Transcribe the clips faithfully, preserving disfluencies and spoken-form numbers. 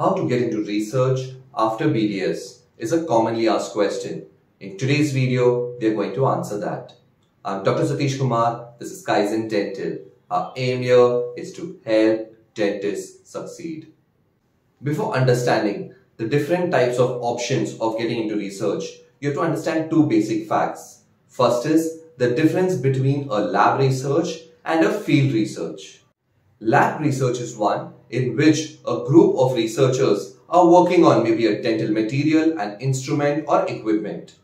How to get into research after B D S is a commonly asked question. In today's video, we are going to answer that. I'm Doctor Satish Kumar, this is Kaizen Dental. Our aim here is to help dentists succeed. Before understanding the different types of options of getting into research, you have to understand two basic facts. First is the difference between a lab research and a field research. Lab research is one in which a group of researchers are working on maybe a dental material, an instrument or equipment.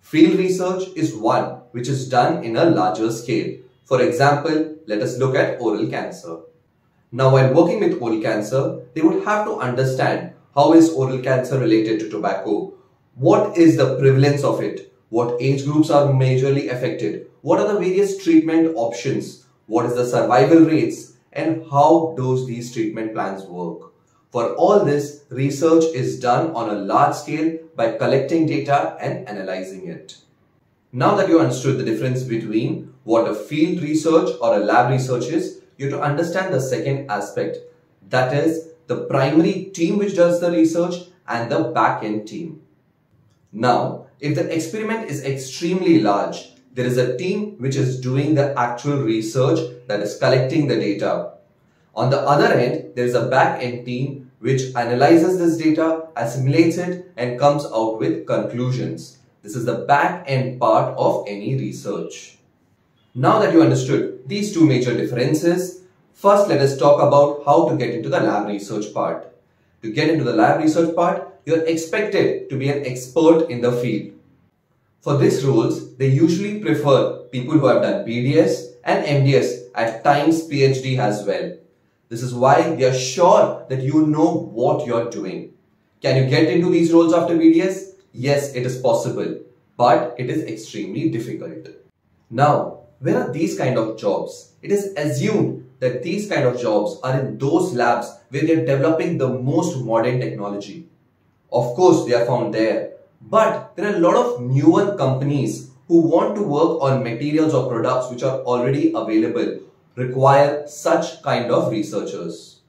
Field research is one which is done in a larger scale. For example, let us look at oral cancer. Now while working with oral cancer, they would have to understand how is oral cancer related to tobacco, what is the prevalence of it, what age groups are majorly affected, what are the various treatment options, what is the survival rates, and how do these treatment plans work. For all this, research is done on a large scale by collecting data and analyzing it. Now that you understood the difference between what a field research or a lab research is, you have to understand the second aspect, that is the primary team which does the research and the back-end team. Now, if the experiment is extremely large, there is a team which is doing the actual research, that is collecting the data. On the other end, there is a back-end team which analyzes this data, assimilates it and comes out with conclusions. This is the back-end part of any research. Now that you understood these two major differences, first let us talk about how to get into the lab research part. To get into the lab research part, you are expected to be an expert in the field. For these roles, they usually prefer people who have done B D S and M D S, at times P H D as well. This is why they are sure that you know what you're doing. Can you get into these roles after B D S? Yes, it is possible, but it is extremely difficult. Now, where are these kind of jobs? It is assumed that these kind of jobs are in those labs where they are developing the most modern technology. Of course, they are found there. But there are a lot of newer companies who want to work on materials or products which are already available, require such kind of researchers.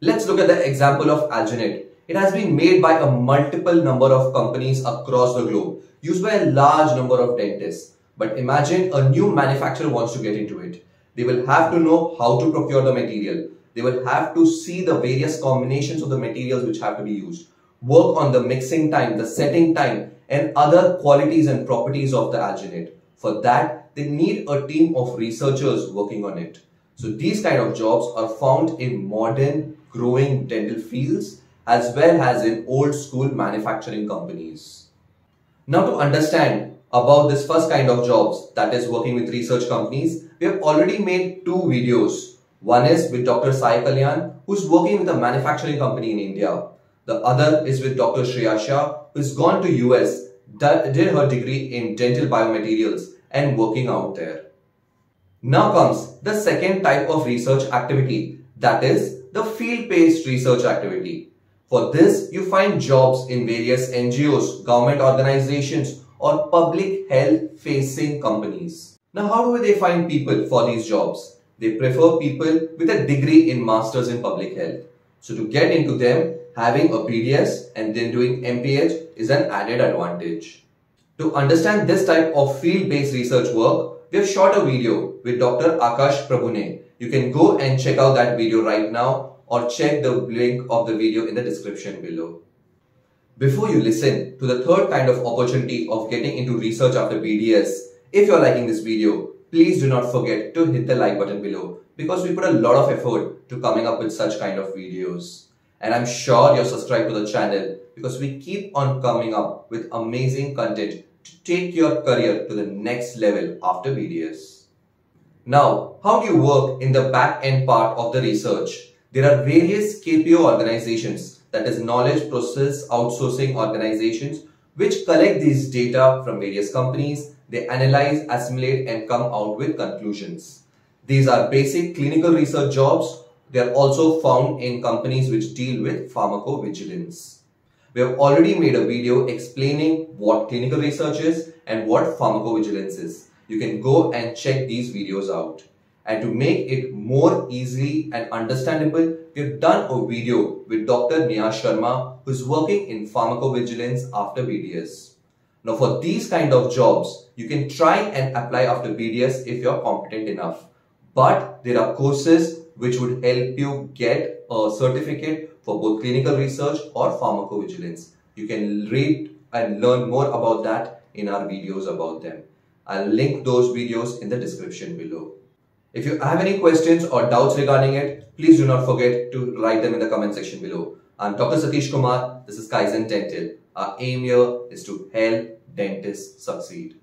Let's look at the example of Alginate. It has been made by a multiple number of companies across the globe, used by a large number of dentists. But imagine a new manufacturer wants to get into it. They will have to know how to procure the material. They will have to see the various combinations of the materials which have to be used, work on the mixing time, the setting time and other qualities and properties of the alginate. For that, they need a team of researchers working on it. So these kind of jobs are found in modern growing dental fields as well as in old school manufacturing companies. Now to understand about this first kind of jobs, that is working with research companies, we have already made two videos. One is with Doctor Sai Kalyan, who's working with a manufacturing company in India. The other is with Doctor Shreya Shah, who has gone to U S, did her degree in dental biomaterials and working out there. Now comes the second type of research activity, that is the field-based research activity. For this, you find jobs in various N G Os, government organizations or public health-facing companies. Now how do they find people for these jobs? They prefer people with a degree in Masters in Public Health. So to get into them, having a B D S and then doing M P H is an added advantage. To understand this type of field-based research work, we have shot a video with Doctor Akash Prabhune. You can go and check out that video right now or check the link of the video in the description below. Before you listen to the third kind of opportunity of getting into research after B D S, if you are liking this video, please do not forget to hit the like button below because we put a lot of effort to coming up with such kind of videos. And I'm sure you're subscribed to the channel because we keep on coming up with amazing content to take your career to the next level after B D S. Now, how do you work in the back-end part of the research? There are various K P O organizations, that is knowledge process outsourcing organizations, which collect these data from various companies. They analyze, assimilate and come out with conclusions. These are basic clinical research jobs. They are also found in companies which deal with pharmacovigilance. We have already made a video explaining what clinical research is and what pharmacovigilance is. You can go and check these videos out. And to make it more easy and understandable, we've done a video with Doctor Neha Sharma, who's working in pharmacovigilance after B D S. Now for these kind of jobs, you can try and apply after B D S if you're competent enough. But there are courses which would help you get a certificate for both clinical research or pharmacovigilance. You can read and learn more about that in our videos about them. I'll link those videos in the description below. If you have any questions or doubts regarding it, please do not forget to write them in the comment section below. I'm Doctor Satish Kumar. This is Kaizen Dental. Our aim here is to help dentists succeed.